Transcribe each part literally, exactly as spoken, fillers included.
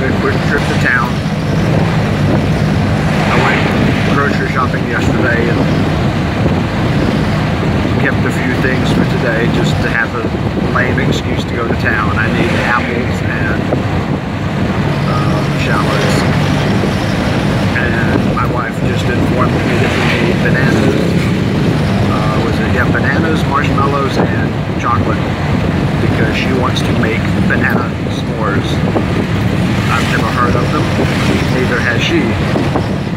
good quick trip to town. I went grocery shopping yesterday and kept a few things for today just to have a lame excuse to go to town. I need apples and um, shallots. And my wife just informed me that we need bananas. Uh, was it, yeah, bananas, marshmallows, and chocolate. Because she wants to make banana s'mores. I've never heard of them, neither has she.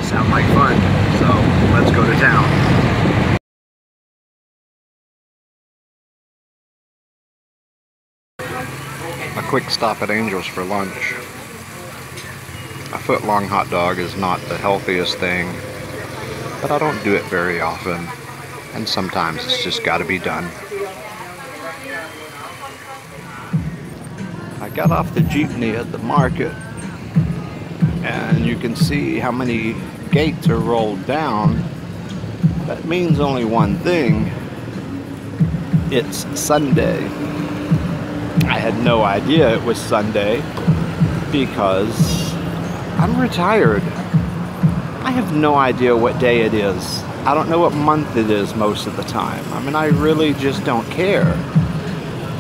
Sound like fun, so let's go to town. A quick stop at Angel's for lunch. A foot-long hot dog is not the healthiest thing, but I don't do it very often, and sometimes it's just gotta be done. I got off the jeepney at the market, and you can see how many gates are rolled down. That means only one thing. It's Sunday. I had no idea it was Sunday because I'm retired. I have no idea what day it is. I don't know what month it is most of the time. I mean, I really just don't care.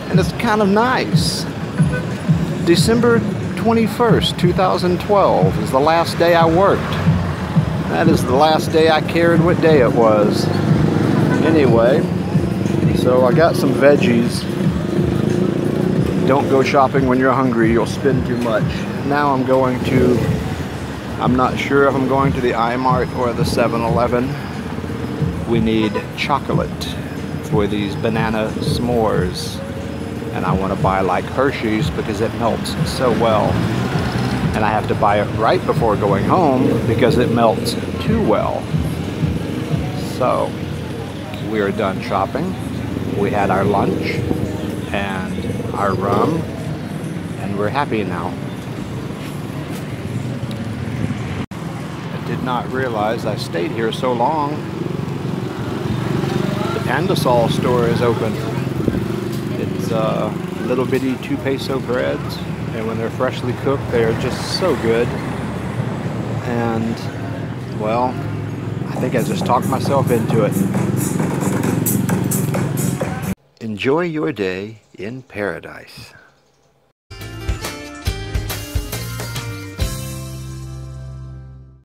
And it's kind of nice. December twenty-first, two thousand twelve is the last day I worked. That is the last day I cared what day it was. Anyway, so I got some veggies. Don't go shopping when you're hungry, you'll spend too much. Now I'm going to, I'm not sure if I'm going to the iMart or the seven eleven. We need chocolate for these banana s'mores. And I want to buy like Hershey's because it melts so well. And I have to buy it right before going home because it melts too well. So we are done shopping. We had our lunch and our rum, and we're happy now. I did not realize I stayed here so long. The Pandasol store is open. Uh, little bitty two peso breads, and when they're freshly cooked they are just so good. And well, I think I just talked myself into it. Enjoy your day in paradise.